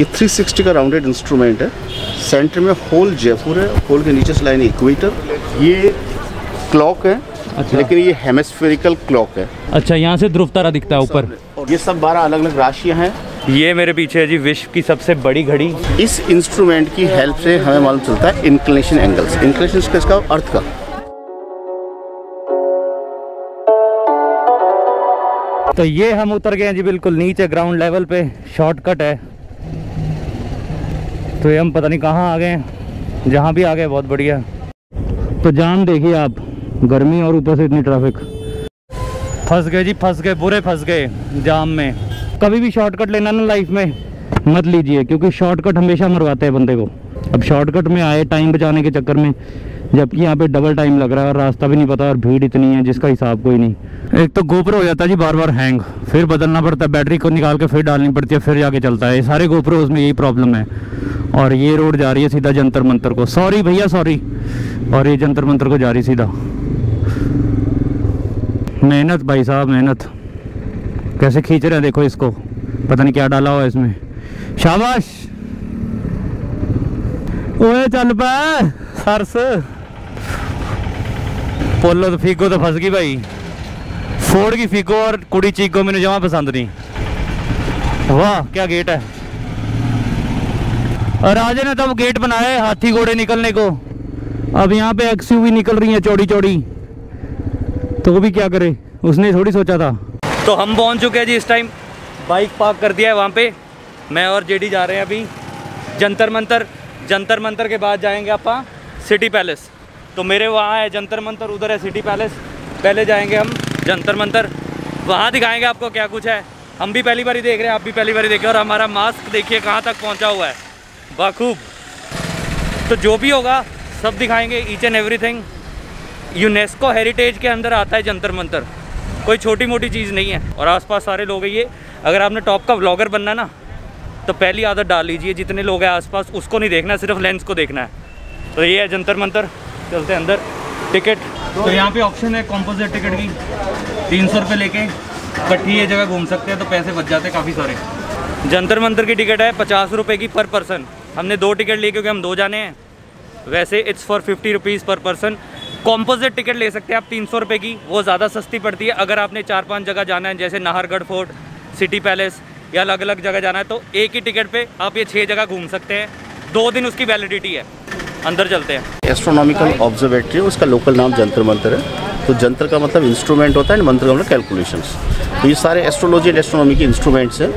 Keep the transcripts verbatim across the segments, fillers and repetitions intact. ये तीन सौ साठ का राउंडेड इंस्ट्रूमेंट है। सेंटर में होल जयपुर है, होल के नीचे से लाइन इक्वेटर। ये क्लॉक है, अच्छा। लेकिन ये हेमिस्फेरिकल क्लॉक है। अच्छा, यहाँ से ध्रुव तारा दिखता है ऊपर। ये सब बारह अलग अलग राशियाँ हैं। ये मेरे पीछे है जी विश्व की सबसे बड़ी घड़ी। इस इंस्ट्रूमेंट की हेल्प से हमें मालूम चलता है इंक्लिनेशन एंगल्स, इंक्लिनेशन स्पेस का अर्थ का। तो ये हम उतर गए हैं जी बिल्कुल नीचे ग्राउंड लेवल पे, शॉर्टकट है। तो ये हम पता नहीं कहाँ आ गए, जहाँ भी आ गए बहुत बढ़िया। तो जान देखिए आप, गर्मी और ऊपर से इतनी ट्रैफिक। फंस गए जी, फंस गए, बुरे फंस गए जाम में। कभी भी शॉर्टकट लेना ना लाइफ में मत लीजिए, क्योंकि शॉर्टकट हमेशा मरवाते हैं बंदे को। अब शॉर्टकट में आए टाइम बचाने के चक्कर में, जबकि यहाँ पे डबल टाइम लग रहा है और रास्ता भी नहीं पता और भीड़ इतनी है जिसका हिसाब कोई नहीं। एक तो गोप्रो हो जाता है जी बार बार हैंग, फिर बदलना पड़ता है, बैटरी को निकाल के फिर डालनी पड़ती है, फिर जाके चलता है। सारे गोप्रोज में यही प्रॉब्लम है। और ये रोड जा रही है सीधा जंतर मंतर को, सॉरी भैया सॉरी, और ये जंतर मंतर को जा रही सीधा। मेहनत भाई साहब, मेहनत कैसे खींच रहे हैं, देखो इसको, पता नहीं क्या डाला हुआ है इसमें। शाबाश, ओए चल पा सरस। पोलो तो फीको तो फंस गई भाई, फोड़ की फीको और कुड़ी चीको मैंने जमा पसंद नहीं। वाह क्या गेट है, राजे ने तब गेट बनाए हाथी घोड़े निकलने को। अब यहाँ पे एक्सयूवी निकल रही है चौड़ी चौड़ी, तो वो भी क्या करे, उसने थोड़ी सोचा था। तो हम पहुँच चुके हैं जी, इस टाइम बाइक पार्क कर दिया है वहाँ पे। मैं और जेडी जा रहे हैं अभी जंतर मंतर, जंतर मंतर के बाद जाएंगे आप सिटी पैलेस। तो मेरे वहाँ है जंतर मंतर, उधर है सिटी पैलेस। पहले जाएंगे हम जंतर मंतर, वहाँ दिखाएंगे आपको क्या कुछ है। हम भी पहली बार ही देख रहे हैं, आप भी पहली बार ही देख रहे हैं। और हमारा मास्क देखिए कहाँ तक पहुँचा हुआ है, बाखूब। तो जो भी होगा सब दिखाएँगे, each and everything. UNESCO heritage के अंदर आता है जंतर मंतर, कोई छोटी मोटी चीज़ नहीं है। और आसपास सारे लोग हैं ये, अगर आपने टॉप का व्लॉगर बनना ना तो पहली आदत डाल लीजिए, जितने लोग हैं आसपास उसको नहीं देखना, सिर्फ लेंस को देखना है। तो ये है जंतर मंतर, चलते हैं अंदर। टिकट तो यहाँ पे ऑप्शन है कॉम्पोजिट टिकट की, तीन सौ रुपये लेके इकट्ठी ये जगह घूम सकते हैं, तो पैसे बच जाते हैं काफ़ी सारे। जंतर मंतर की टिकट है पचास रुपये की पर पर्सन। हमने दो टिकट ली क्योंकि हम दो जाने हैं, वैसे इट्स फॉर फिफ्टी रुपीज़ पर पर्सन। कॉम्पोजिट टिकट ले सकते हैं आप तीन सौ रुपये की, वो ज़्यादा सस्ती पड़ती है। अगर आपने चार पांच जगह जाना है, जैसे नाहरगढ़ फोर्ट, सिटी पैलेस या अलग अलग जगह जाना है, तो एक ही टिकट पे आप ये छह जगह घूम सकते हैं। दो दिन उसकी वैलिडिटी है। अंदर चलते हैं। एस्ट्रोनॉमिकल ऑब्जर्वेटरी, उसका लोकल नाम जंतर मंतर है। तो जंतर का मतलब इंस्ट्रूमेंट होता है, मंत्र का मतलब कैलकुलेशन। तो ये सारे एस्ट्रोलॉजी एंड एस्ट्रोनॉमी के इंस्ट्रूमेंट्स हैं।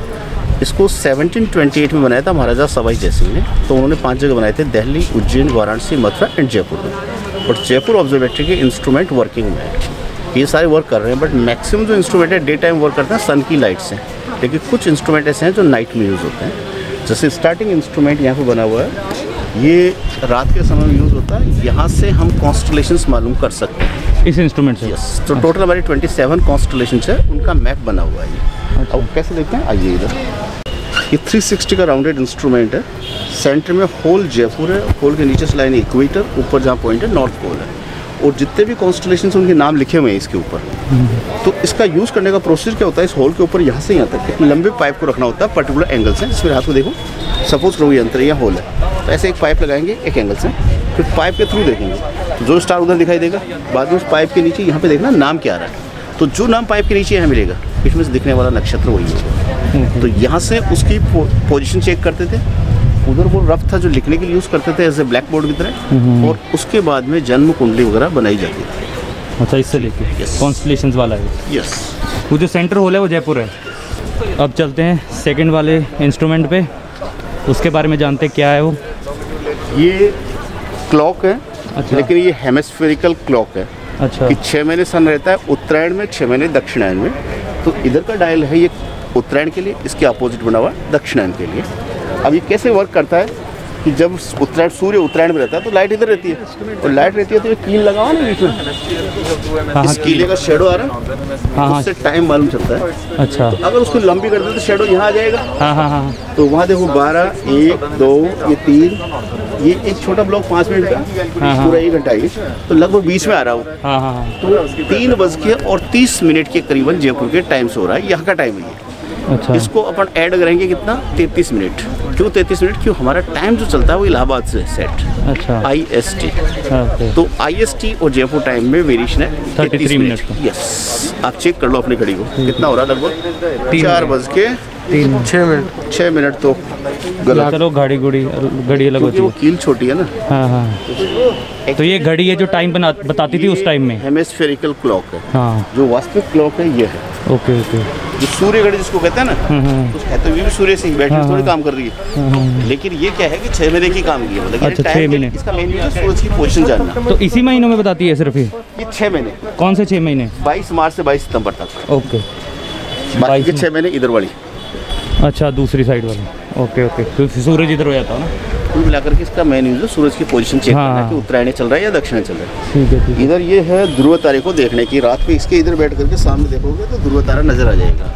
इसको सेवनटीन ट्वेंटी एट में बनाया था महाराजा सवाई जयसिंह ने। तो उन्होंने पांच जगह बनाए थे, दिल्ली, उज्जैन, वाराणसी, मथुरा एंड जयपुर में। और जयपुर ऑब्जर्वेटरी के इंस्ट्रूमेंट वर्किंग में है, ये सारे वर्क कर रहे हैं। बट मैक्सिमम जो इंस्ट्रूमेंट है डे टाइम वर्क करते हैं सन की लाइट से, लेकिन कुछ इंस्ट्रूमेंट ऐसे हैं जो नाइट में यूज़ होते हैं। जैसे स्टार्टिंग इंस्ट्रूमेंट यहाँ पर बना हुआ है, ये रात के समय में यूज़ होता है। यहाँ से हम कॉन्स्टलेशंस मालूम कर सकते हैं इस इंस्ट्रूमेंट से। यस, तो टोटल हमारी ट्वेंटी सेवन कॉन्स्टलेशंस है, उनका मैप बना हुआ है। अब कैसे देखते हैं, आइए इधर। ये तीन सौ साठ का राउंडेड इंस्ट्रूमेंट है। सेंटर में होल जयपुर है, होल के नीचे से लाइन इक्वेटर, ऊपर जहाँ पॉइंट है नॉर्थ पोल है। और जितने भी कॉन्स्टलेशन उनके नाम लिखे हुए हैं इसके ऊपर। तो इसका यूज़ करने का प्रोसेस क्या होता है, इस होल के ऊपर यहाँ से यहाँ तक एक लंबे पाइप को रखना होता है पर्टिकुलर एंगल से। इसमें हाथ को देखो, सपोज करो ये अंतर या होल है, तो ऐसे एक पाइप लगाएंगे एक एंगल से, फिर पाइप के थ्रू देखेंगे। जो स्टार उधर दिखाई देगा, बाद में उस पाइप के नीचे यहाँ पर देखना नाम क्या आ रहा है, तो जो नाम पाइप के नीचे यहाँ मिलेगा इसमें से दिखने वाला नक्षत्र वही होगा। तो यहाँ से उसकी पो, पोजीशन चेक करते थे। उधर वो रफ था जो लिखने के लिए यूज़ करते थे, ऐसे ब्लैक बोर्ड की तरह। और उसके बाद में जन्म कुंडली वगैरह बनाई जाती थी। अच्छा, इससे लेके कॉन्स्टलेशंस वाला है। यस, वो जो सेंटर होल है वो जयपुर है। अब चलते हैं सेकंड वाले इंस्ट्रूमेंट पे, उसके बारे में जानते क्या है वो। ये क्लॉक है, अच्छा। लेकिन ये हेमिस्फेरिकल क्लॉक है, अच्छा। कि छः महीने सन रहता है उत्तरायण में, छः महीने दक्षिणायन में। तो इधर का डायल है ये उत्तरायण के लिए, इसके अपोजिट बना हुआ है दक्षिणायन के लिए। अब ये कैसे वर्क करता है कि जब उत्तरायण सूर्य उत्तरायण में रहता है तो लाइट इधर रहती है, और लाइट रहती है तो ये कील लगाओ ना बीच में, इस कीले का शेडो आ रहा है, उससे टाइम मालूम चलता है। अच्छा, तो अगर उसको लंबी कर दे तो शेडो यहाँ आ जाएगा, तो वहाँ देखो बारह, एक, दो, ये तीन, ये एक छोटा ब्लॉक पाँच मिनट का, पूरा एक घंटा ये, तो लगभग बीच में आ रहा हूँ। तो तीन बज के और तीस मिनट के करीबन जयपुर के टाइम से हो रहा है, यहाँ का टाइम ही है। अच्छा, इसको अपन ऐड करेंगे कितना, तैंतीस मिनट। क्यों तैंतीस मिनट? क्यों हमारा टाइम जो चलता है वो इलाहाबाद से सेट, अच्छा आई एस टी, तो आई एस टी और जयपुर टाइम में वेरिएशन है तैंतीस मिनट। यस, आप चेक कर लो अपनी घड़ी को कितना हो रहा है, लगभग चार बज के तीन छः मिनट छः मिनट तो गलत करो, घड़ी घड़ी घड़ी अलग होती है, वो कील छोटी है ना। हाँ हाँ, तो ये घड़ी है जो टाइम बना बताती थी उस टाइम में, हेमिस्फेरिकल क्लॉक है। हाँ, जो वास्तविक क्लॉक है ये है। ओके ओके, जो सूर्य घड़ी जिसको कहते हैं ना, तो कहते हुए भी सूर्य से ही बैटरी थोड़ी काम कर रही है, लेकिन ये क्या है कि छः महीने की काम की है, मतलब छः महीने। इसका मेन सूरज की पोजीशन जानना, तो इसी महीनों में बताती है सिर्फ ये छः महीने। कौन से छः महीने? बाईस मार्च से बाईस सितम्बर तक। ओके, बाईस के छः महीने इधर वाली, अच्छा दूसरी साइड वाली। ओके ओके, तो सूरज इधर हो जाता है ना, कुल मिलाकर के इसका मेन यूज है सूरज की पोजीशन चेक करना है कि उत्तरायण चल रहा है या दक्षिण चल रहा है। ठीक है, इधर ये है ध्रुव तारे को देखने की, रात में इसके इधर बैठ करके सामने देखोगे तो ध्रुव तारा नजर आ जाएगा।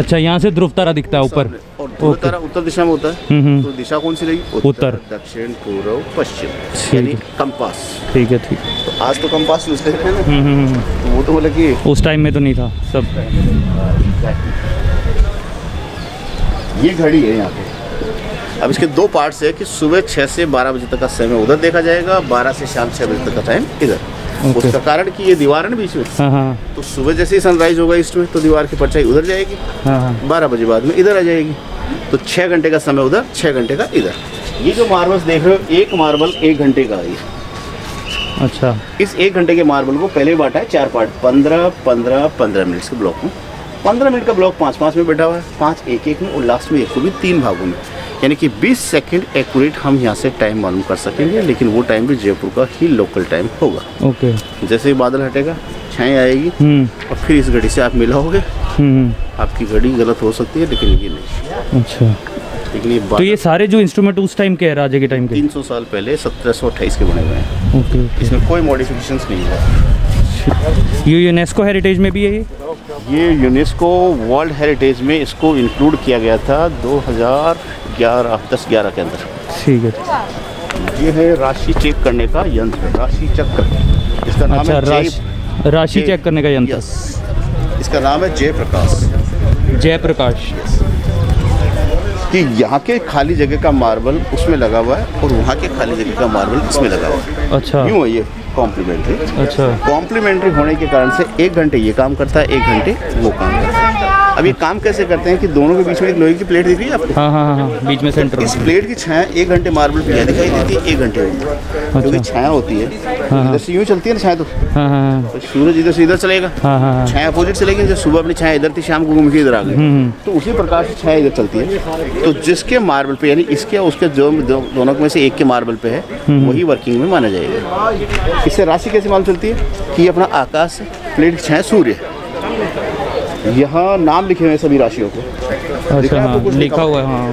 अच्छा, यहाँ से ध्रुव तारा दिखता है ऊपर, और ध्रुव तारा उत्तर दिशा में होता है, तो दिशा कौन सी रहेगी? उत्तर, दक्षिण, पूर्व, पश्चिम, यानी कंपास। ठीक है ठीक है, तो आज तो कंपास यूज कर रहे हैं, वो तो बोला कि उस टाइम में तो नहीं था सब। ये घड़ी है यहाँ पे। अब इसके दो पार्ट्स है कि सुबह छः से बारह बजे तक का समय उधर देखा जाएगा, बारह से शाम छः बजे तक का टाइम इधर। okay. उसका कारण कि ये दीवार है ना बीच में, uh-huh. तो सुबह जैसे ही सनराइज होगा ईस्ट में तो दीवार की परछाई उधर जाएगी, uh-huh. बारह बजे बाद में इधर आ जाएगी, तो छः घंटे का समय उधर, छः घंटे का इधर। ये जो मार्बल्स देख रहे हो, एक मार्बल एक घंटे का है। अच्छा, इस एक घंटे के मार्बल को पहले बांटा है चार पार्ट, पंद्रह पंद्रह पंद्रह मिनट्स के ब्लॉक में। पंद्रह मिनट का ब्लॉक पाँच पाँच में बैठा हुआ है, पाँच एक एक में, और लास्ट में एक को भी तीन भागों में, यानी कि बीस सेकंड एक्यूरेट हम यहाँ से टाइम मालूम कर सकेंगे, लेकिन वो टाइम भी जयपुर का ही लोकल टाइम होगा। ओके, जैसे ही बादल हटेगा छाएँ आएगी और फिर इस घड़ी से आप मिलाओगे, आपकी घड़ी गलत हो सकती है लेकिन ये नहीं। अच्छा, लेकिन ये तो ये सारे जो इंस्ट्रूमेंट उस टाइम के राजे के टाइम के तीन सौ साल पहले सत्रह सौ अट्ठाईस के बने हुए हैं, इसमें कोई मॉडिफिकेशन नहीं है। ये यूनेस्को हेरिटेज में भी है, ये ये यूनेस्को वर्ल्ड हेरिटेज में इसको इंक्लूड किया गया था दो हज़ार ग्यारह दस ग्यारह के अंदर। ठीक है, ये है राशि चेक करने का यंत्र, राशि चक्र इसका नाम। अच्छा, है राशि राशि चेक करने का यंत्र। यस, इसका नाम है जय प्रकाश। जय प्रकाश कि यहाँ के खाली जगह का मार्बल उसमें लगा हुआ है और वहाँ के खाली जगह का मार्बल इसमें लगा हुआ है। अच्छा, क्यों है ये कॉम्प्लीमेंट्री? अच्छा, कॉम्प्लीमेंट्री होने के कारण से एक घंटे ये काम करता है, एक घंटे वो काम करता है। अब ये काम कैसे करते हैं कि दोनों के बीच में एक लोहे की प्लेट दिख रही है आपको। हाँ हाँ हाँ, बीच में सेंटर। इस प्लेट की छाया एक घंटे मार्बल पे दिखाई देती है, एक घंटे क्योंकि छाया होती है इधर से यूँ चलती है ना छाया, तो सूरज इधर से इधर चलेगा, छाया अपोजिट चलेगी। जब सुबह अपनी छाया इधर थी, शाम को घूम के इधर आ गई, तो उसी प्रकार से छाया इधर चलती है। तो जिसके मार्बल पे यानी इसके और उसके जो दोनों में से एक के मार्बल पे है वही वर्किंग में माना जाएगा। इससे राशि कैसे मालूम चलती है कि अपना आकाश प्लेट की छाया सूर्य है, यहाँ नाम लिखे हुए हैं सभी राशियों को। अच्छा, लिखा, हाँ, तो लिखा हुआ है। हाँ,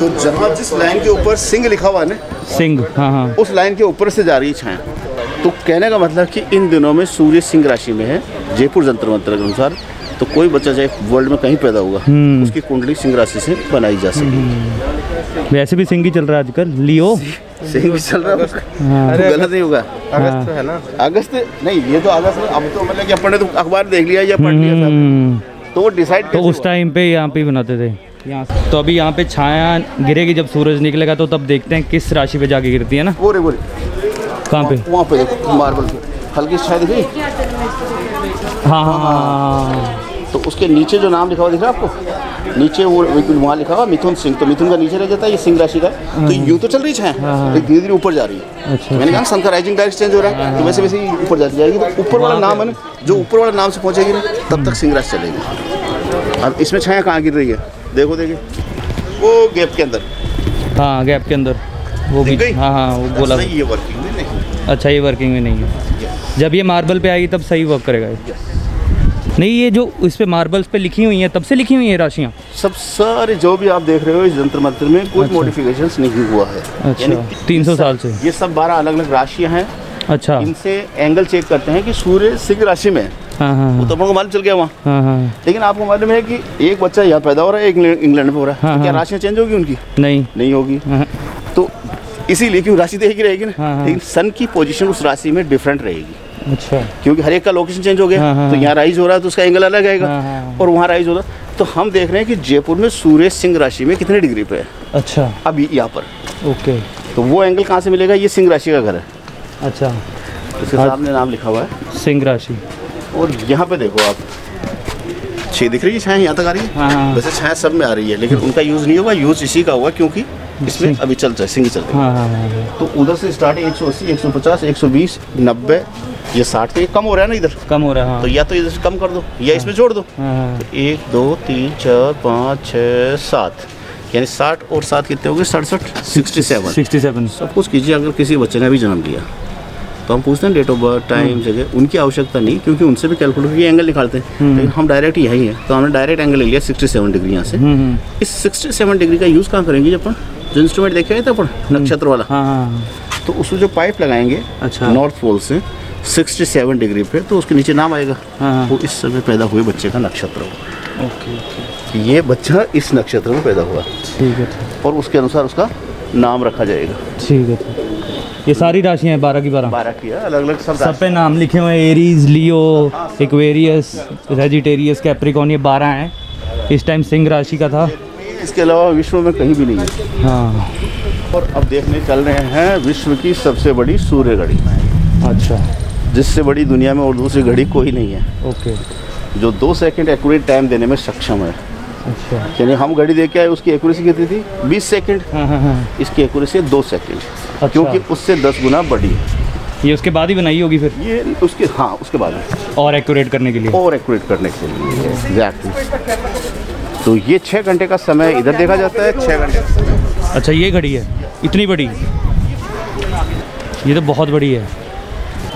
तो जहाँ जिस लाइन के ऊपर सिंह लिखा हुआ है ना, सिंह, हाँ हाँ, उस लाइन के ऊपर से जा रही छाया। तो कहने का मतलब कि इन दिनों में सूर्य सिंह राशि में है जयपुर जंतर मंतर के अनुसार। तो कोई बच्चा चाहे वर्ल्ड में कहीं पैदा होगा, उसकी कुंडली सिंह राशि से बनाई जा सकेगी। वैसे भी सिंह ही चल रहा है आजकल, लियो सिंह भी चल रहा है, अरे गलत नहीं होगा। अगस्त है ना, अगस्त नहीं, ये तो अगस्त में अब तो मतलब कि अपन ने तो अखबार देख लिया या पढ़ लिया था, तो डिसाइड तो उस टाइम पे यहाँ पे बनाते थे। तो अभी यहाँ पे छाया गिरेगी जब सूरज निकलेगा, तो तब देखते हैं किस राशि पे जाके गिरती है ना। बोरे बोरे कहाँ पे? वहाँ पे देखो मार्बल पे हल्की छाया दिख रही। हाँ हाँ, तो उसके नीचे जो नाम लिखा हुआ दिख रहा है आपको, नीचे वो वहाँ लिखा हुआ मिथुन सिंह, तो मिथुन का नीचे रह जाता है, ये सिंह राशि का। तो यूँ तो चल रही है, धीरे धीरे ऊपर जा रही है। अच्छा, मैंने कहा सन का राइजिंग डायरेक्ट चेंज हो रहा है, तो वैसे वैसे ही ऊपर जाती जाएगी। तो ऊपर वाला नाम है ना, जो ऊपर वाला नाम से पहुँचेगी ना, तब तक सिंह राशि चलेगी। अब इसमें छाया कहाँ गिर रही है? देखो देखिए, वो गैप के अंदर। हाँ, गैप के अंदर वो भी। हाँ हाँ, वो बोला ये वर्किंग में नहीं। अच्छा, ये वर्किंग में नहीं है, जब ये मार्बल पर आएगी तब सही वर्क करेगा। नहीं, ये जो इस पे मार्बल्स पे लिखी हुई हैं, तब से लिखी हुई हैं राशियां सब सारे, जो भी आप देख रहे हो इस जंतर मंतर में कोई मॉडिफिकेशंस नहीं हुआ है। अच्छा, तीन सौ साल से ये सब बारह अलग अलग राशियां हैं। अच्छा, इनसे एंगल चेक करते हैं कि सूर्य सिंह राशि में। हाँ हाँ, वो तो आपको मालूम चल गया वहाँ, लेकिन आपको मालूम है कि एक बच्चा यहाँ पैदा हो रहा है, एक इंग्लैंड में हो रहा है, क्या राशियाँ चेंज होगी उनकी? नहीं, नहीं होगी। तो इसीलिए क्योंकि राशि तो एक ही रहेगी ना, लेकिन सन की पोजिशन उस राशि में डिफरेंट रहेगी। अच्छा, क्योंकि हर एक का लोकेशन चेंज हो गया, तो यहाँ राइज हो रहा है तो उसका एंगल अलग आएगा, और वहाँ राइज हो रहा है तो तो हम देख रहे हैं कि जयपुर में सूर्य सिंह राशि में कितने डिग्री पे है। अच्छा, अभी यहाँ पर ओके, तो वो एंगल कहाँ से मिलेगा? ये सिंह राशि का घर है। अच्छा, इसके सामने नाम लिखा हुआ है सिंह राशि। और यहाँ पे देखो आप, छः दिख रही है, छाया यहाँ तक आ रही है। हाँ। वैसे छाया सब में आ रही है, लेकिन उनका यूज़ नहीं होगा, यूज़ इसी का हुआ क्योंकि इसमें अभी चल रहा है सिंह चल रहा है। हाँ, हाँ, हाँ। तो उधर से स्टार्ट एक सौ अस्सी, एक सौ पचास, एक सौ बीस, नब्बे, ये साठ, तो कम हो रहा है ना, इधर कम हो रहा है। हाँ। तो या तो इधर से कम कर दो या इसमें जोड़ दो। हाँ। तो एक दो तीन चार पाँच छः सात, यानी साठ और सात कितने हो गए? सड़सठ, सिक्सटी सेवन। सब कुछ कीजिए। अगर किसी बच्चे ने भी जन्म लिया तो हम पूछते हैं डेट ऑफ बर्थ, टाइम, जगह, उनकी आवश्यकता नहीं, क्योंकि उनसे भी कैलकुलेट के एंगल निकालते हैं, लेकिन हम डायरेक्ट यही है। तो हमने डायरेक्ट एंगल ले लिया सड़सठ डिग्री। यहाँ से इस सड़सठ डिग्री का यूज़ कहाँ करेंगे? जब अपन जो इंस्ट्रूमेंट देखे थे अपन नक्षत्र वाला, हाँ, तो उसमें जो पाइप लगाएंगे अच्छा नॉर्थ पोल से सड़सठ डिग्री पे, तो उसके नीचे नाम आएगा, हाँ, वो इस समय पैदा हुए बच्चे का नक्षत्र होगा। ओके, ये बच्चा इस नक्षत्र में पैदा हुआ, ठीक है, और उसके अनुसार उसका नाम रखा जाएगा। ठीक है, ये सारी राशियाँ हैं, बारह की बारह बारह की अलग अलग, सब सब पे नाम लिखे हुए हैं। एरीज, लियो, एक्वेरियस, वेजिटेरियस, कैप्रिकॉन, ये बारह हैं। इस टाइम सिंह राशि का था, इसके अलावा विश्व में कहीं भी नहीं है। हाँ। और अब देखने चल रहे हैं विश्व की सबसे बड़ी सूर्य घड़ी। अच्छा, जिससे बड़ी दुनिया में और दूसरी घड़ी कोई नहीं है। ओके, जो दो सेकेंड एक्यूरेट टाइम देने में सक्षम है। अच्छा, यानी हम घड़ी देख के आए, उसकी एक्यूरेसी कितनी थी? बीस सेकंड। हाँ हाँ। इसकी एक्यूरेसी दो सेकंड। अच्छा। क्योंकि उससे दस गुना बड़ी है। ये उसके बाद ही बनाई होगी फिर? ये उसके, हाँ, उसके बाद और एक्यूरेट करने के लिए और एक्यूरेट करने के लिए एग्जैक्टली। तो ये छः घंटे का समय इधर देखा जाता है, छः घंटे। अच्छा, ये घड़ी है इतनी बड़ी? ये तो बहुत बड़ी है।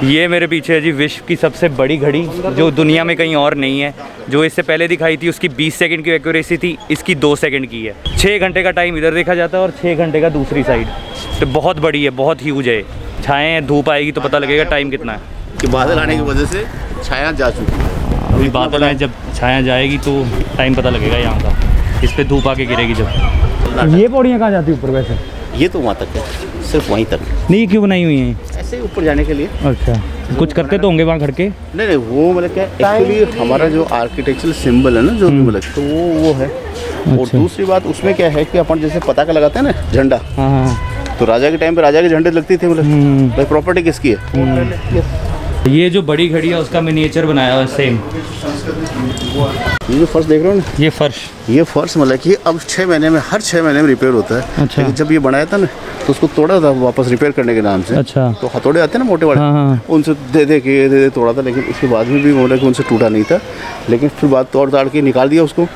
ये मेरे पीछे है जी विश्व की सबसे बड़ी घड़ी, जो दुनिया में कहीं और नहीं है। जो इससे पहले दिखाई थी उसकी बीस सेकंड की एक्यूरेसी थी, इसकी दो सेकंड की है। छः घंटे का टाइम इधर देखा जाता है और छः घंटे का दूसरी साइड। तो बहुत बड़ी है, बहुत ह्यूज है। छाएँ, धूप आएगी तो पता लगेगा टाइम कितना है। कि बादल आने की वजह से छाया जा चुकी है। अभी बादल आए, जब छाया जाएगी तो टाइम पता लगेगा यहाँ का। इस पर धूप आके गिरेगी। जब ये पौड़ियाँ कहाँ जाती ऊपर? वैसे ये तो वहाँ तक है, सिर्फ वहीं तक। नहीं, क्यों बनाई हुई है ऐसे ऊपर जाने के लिए? अच्छा, कुछ करते तो होंगे वहाँ खड़ के? नहीं नहीं, वो मतलब क्या एक्चुअली हमारा जो आर्किटेक्चरल सिंबल है ना, जो मतलब तो वो वो है। अच्छा। और दूसरी बात उसमें क्या है कि अपन जैसे पताका लगाते हैं ना, झंडा, तो राजा के टाइम पे राजा के झंडे लगते थे। मतलब प्रॉपर्टी किसकी है? ये जो बड़ी घड़ी है उसका मिनिएचर बनाया हुआ है सेम। ये जो फर्श देख रहे हो ना, ये फर्श, ये फर्श मतलब कि अब छः महीने में, हर छः महीने में रिपेयर होता है। अच्छा। जब ये बनाया था ना तो उसको तोड़ा था वापस रिपेयर करने के नाम से। अच्छा। तो हथौड़े आते हैं ना मोटे वाले। हाँ। उनसे दे दे के दे दे तोड़ा था, लेकिन उसके बाद में भी बोला कि उनसे टूटा नहीं था, लेकिन फिर बाद तोड़ ताड़ के निकाल दिया उसको।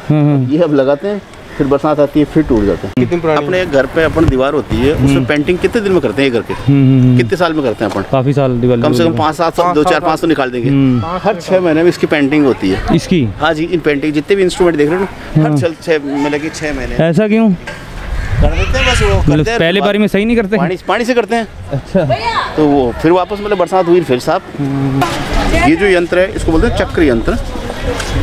ये अब लगाते हैं, फिर बरसात आती है, फिर टूट जाता है। कितने अपने घर पे अपन दीवार होती है उसमें पेंटिंग कितने दिन में करते हैं? घर के कितने साल में करते हैं अपन? काफी साल, कम से कम पाँच सात साल, दो चार पाँच तो निकाल देंगे। हर छः महीने में इसकी पेंटिंग होती है इसकी। हाँ जी, इन पेंटिंग जितने भी इंस्ट्रूमेंट देख रहे हो हर छः छः मतलब कि छः महीने। ऐसा क्यों कर देते हैं? बस वो करते हैं, पहले बारी में सही नहीं करते, पानी पानी से करते हैं। अच्छा, तो वो फिर वापस मतलब बरसात हुई फिर साहब। ये जो यंत्र है इसको बोलते हैं चक्र यंत्र।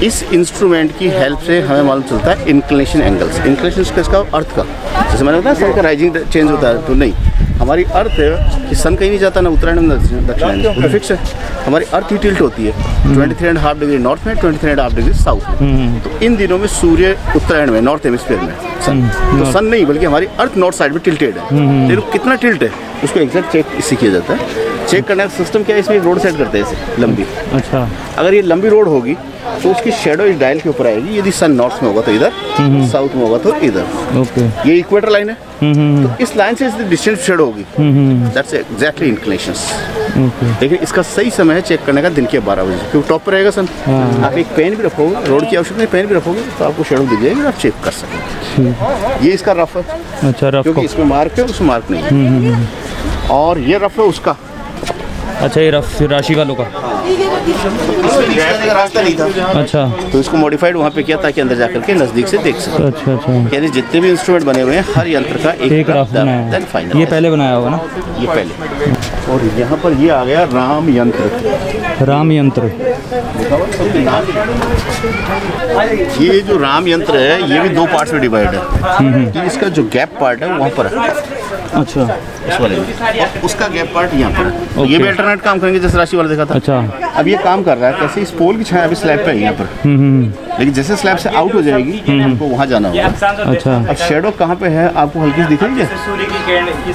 इस इंस्ट्रूमेंट की हेल्प से हमें मालूम चलता है इंक्लेशन एंगल्स। इंक्लेशन इसका अर्थ का, जैसे मैंने बताया सन का राइजिंग चेंज होता है, तो नहीं, हमारी अर्थ है कि सन कहीं नहीं जाता ना उत्तरायण दक्षिणायण, फिक्स है। हमारी अर्थ ही टिल्ट होती है twenty three and half degree north में, twenty three and half degree south में। तो इन दिनों में सूर्य उत्तरायण में, नॉर्थ हेमिस्फीयर में सन, तो सन नहीं बल्कि हमारी अर्थ नॉर्थ साइड में टिल्टेड है। तो कितना टिल्ट है उसको एग्जैक्ट चेक इससे किया जाता है। चेक करने का सिस्टम क्या है, इसमें रोड सेट करते हैं इसे लंबी। अच्छा, अगर ये लंबी रोड होगी तो उसकी शेडो इस डायल के ऊपर आएगी। यदि सन नॉर्थ में होगा तो इधर, साउथ में होगा तो इधर। ओके, ये इक्वेटर लाइन है, तो इस लाइन से इसकी डिस्टेंस शेडो होगी। That's exactly inclinations. लेकिन इसका सही समय है चेक करने का दिन के बारह बजे, क्योंकि टॉप पर रहेगा सन। आप एक पेन भी रखोगे, रोड की आवश्यकता नहीं, पेन भी रखोगे तो आपको शेडो दी जाएगी, आप चेक कर सकेंगे। ये इसका रफ है। अच्छा, रफ, क्योंकि इसमें मार्क है, उसमें मार्क नहीं है। और ये रफ है उसका। अच्छा, ये रफ राशि वालों का। रास्ता नहीं था। अच्छा, तो इसको मॉडिफाइड वहाँ पे किया ताकि अंदर जाकर के नजदीक से देख सके। अच्छा अच्छा, यानी जितने भी इंस्ट्रूमेंट बने हुए हैं हर यंत्र का एक, एक रफ बनाया फाइनल। ये पहले बनाया होगा ना, ये पहले। और यहाँ पर ये आ गया राम यंत्र। राम यंत्र, ये जो राम यंत्र है ये भी दो पार्ट में डिवाइड है। इसका जो गैप पार्ट है वहाँ पर है। अच्छा, इस वाले में, उसका गैप पार्ट यहाँ पर है। ये भी अल्टरनेट काम करेंगे जैसे राशि वाला देखा था। अच्छा, अब ये काम कर रहा है कैसे, इस पोल की छाया अभी स्लैब पे है यहाँ पर, लेकिन जैसे स्लैब से आउट हो जाएगी आपको वहाँ जाना होगा। अच्छा, अब शेडो कहाँ पे है आपको हल्की से दिखेंगे।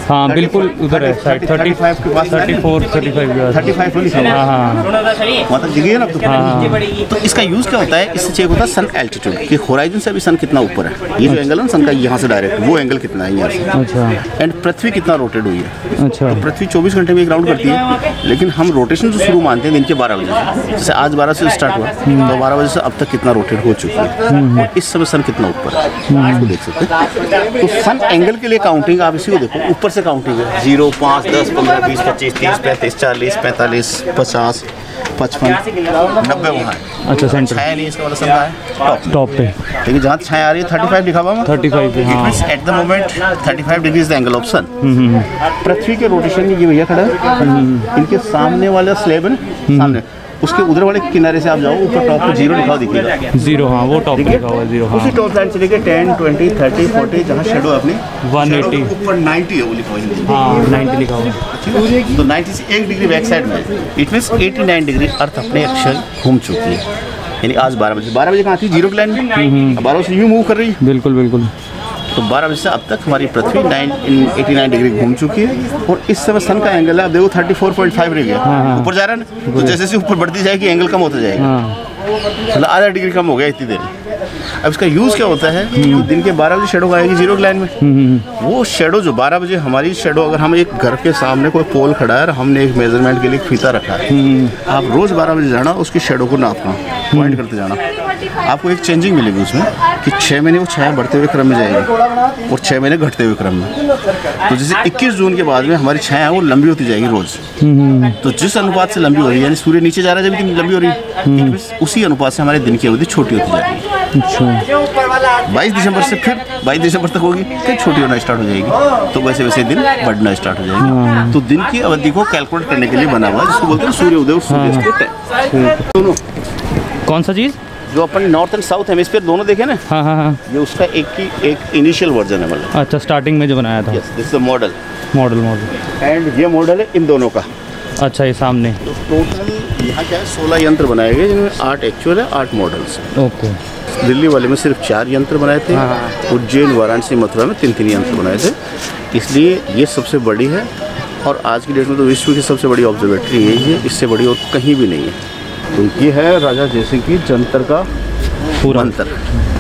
हाँ बिल्कुल उधर है, पैंतीस के पास, चौंतीस, पैंतीस, पैंतीस है। हाँ मतलब दिखिए ना आपको। तो इसका यूज़ क्या होता है, इससे चेक होता है सन एल्टीट्यूड कि होराइजन से अभी सन कितना ऊपर है। ये जो एंगल है सन का यहाँ से डायरेक्ट, वो एंगल कितना है यहाँ से, एंड पृथ्वी कितना रोटेट हुई है। अच्छा, पृथ्वी चौबीस घंटे में एक राउंड करती है, लेकिन हम रोटेशन जो शुरू मानते हैं दिन के बारह बजे, जैसे आज बारह से स्टार्ट हुआ तो बारह बजे से अब तक कितना रोटेट हो चुका है, इस समय सन कितना ऊपर है आपको देख सकते हैं। तो सन एंगल के लिए काउंटिंग आप इसी को देखो, ऊपर से काउंटिंग है जीरो, पाँच, दस, पंद्रह, बीस, पच्चीस, तीस, पैंतीस, चालीस, पैंतालीस, पचास, पचपन, नब्बे वहाँ है। अच्छा, सेंटर छाया नहीं, इसका मतलब सन कहाँ है, टॉप पे। लेकिन जहाँ छाया आ रही है थर्टी फाइव लिखा हुआ, thirty five at the moment thirty five degree the angle of sun. पृथ्वी के रोटेशन में ये भैया खड़ा है, इनके सामने वाला स्लैब है सामने, उसके उधर वाले किनारे से आप जाओ ऊपर टॉप पे जीरो लिखा दिखेगा, जीरो। हाँ वो टॉप लिखा हुआ है जीरो। हाँ उसी टॉप लाइन से लेके टेन, ट्वेंटी, थर्टी, फोर्टी जहाँ शेडो है अपनी वन एटी, ऊपर नाइन्टी है वो लिखा हुआ। हाँ नाइन्टी लिखा हुआ है, तो नाइन्टी से एक डिग्री बैक साइड में है, it means eighty nine degree earth अपने अक्षर घूम चुकी है। यानी आज बारह बजे बारह बजे कहाँ थी, जीरो की लाइन में, बारह से यूँ मूव कर रही है। बिल्कुल बिल्कुल, तो बारह बजे से अब तक हमारी पृथ्वी नाइन एटी नाइन डिग्री घूम चुकी है, और इस समय सन का एंगल है आप देखो thirty four point five degree है, ऊपर जा रहा है ना। तो जैसे जैसे ऊपर बढ़ती जाएगी एंगल कम होता जाएगा, मतलब आधा डिग्री कम हो गया इतनी देर। अब इसका यूज़ क्या होता है, दिन के बारह बजे शेडो आएगी जीरो की लाइन में, वो शेडो जो बारह बजे हमारी शेडो, अगर हम एक घर के सामने कोई पोल खड़ा है और हमने एक मेजरमेंट के लिए फीता रखा है, आप रोज़ बारह बजे जाना उसकी शेडो को नापना, पॉइंट करते जाना, आपको एक चेंजिंग मिलेगी उसमें कि छः महीने वो छाया बढ़ते हुए क्रम में जाएगी और छः महीने घटते हुए क्रम में। तो जैसे इक्कीस जून के बाद में हमारी छाया वो लंबी होती जाएगी रोज़, तो जिस अनुपात से लंबी हो रही है, यानी सूर्य नीचे जा रहा है जब दिन लंबी हो रही है, उसी अनुपात से हमारे दिन की अवधि छोटी होती जाएगी। बाईस दिसंबर से फिर बाईस दिसंबर तक होगी, फिर छोटी होना स्टार्ट हो जाएगी, तो वैसे वैसे दिन बढ़ना स्टार्ट हो जाएगी। तो दिन की अवधि को कैलकुलेट करने के लिए बना हुआ है, जिसको बोलते हैं सूर्योदय और सूर्यास्त। दोनों कौन सा चीज़ जो अपन नॉर्थ एंड साउथ हेमिस्फीयर दोनों देखे ना। हाँ हाँ हाँ, ये उसका एक ही एक इनिशियल वर्जन है, मतलब अच्छा स्टार्टिंग में जो बनाया था। Yes, this is the model model model and ये मॉडल है इन दोनों का। अच्छा, ये सामने तो टोटल यहाँ क्या है, सोलह यंत्र बनाए गए, जिनमें आठ एक्चुअल है, आठ मॉडल्स। ओके, दिल्ली वाले में सिर्फ चार यंत्र बनाए थे, उज्जैन, वाराणसी, मथुरा में तीन तीन यंत्र बनाए थे, इसलिए ये सबसे बड़ी है। और आज की डेट में तो विश्व की सबसे बड़ी ऑब्जर्वेटरी यही है, इससे बड़ी और कहीं भी नहीं है। तो ये है राजा जयसिंह की जंतर का पूरा अंतर।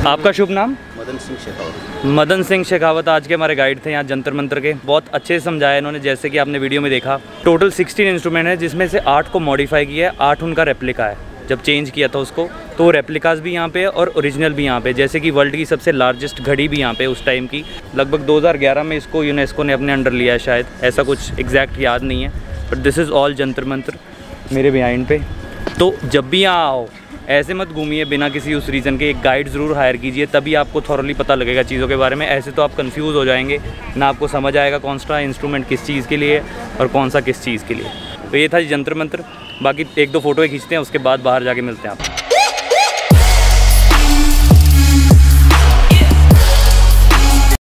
आपका शुभ नाम? मदन सिंह शेखावत। मदन सिंह शेखावत आज के हमारे गाइड थे यहाँ जंतर मंतर के। बहुत अच्छे से समझाया इन्होंने, जैसे कि आपने वीडियो में देखा। टोटल सिक्सटीन इंस्ट्रूमेंट है, जिसमें से आठ को मॉडिफाई किया है, आठ उनका रेप्लिका है। जब चेंज किया था उसको, तो रेप्लिकास भी यहाँ पे और ओरिजिनल भी यहाँ पे, जैसे कि वर्ल्ड की सबसे लार्जेस्ट घड़ी भी यहाँ पे उस टाइम की, लगभग दो हज़ार ग्यारह में इसको यूनेस्को ने अपने अंडर लिया है शायद, ऐसा कुछ एग्जैक्ट याद नहीं है। But this is all Jantar Mantar मेरे बिहाइंड पे। तो जब भी यहाँ आओ ऐसे मत घूमिए बिना किसी उस रीज़न के, एक गाइड ज़रूर हायर कीजिए, तभी आपको थॉरली पता लगेगा चीज़ों के बारे में। ऐसे तो आप कन्फ्यूज़ हो जाएंगे ना, आपको समझ आएगा कौन सा इंस्ट्रूमेंट किस चीज़ के लिए और कौन सा किस चीज़ के लिए। तो ये था जंतर मंतर, बाकी एक दो फोटो खींचते हैं, उसके बाद बाहर जाके मिलते हैं आप।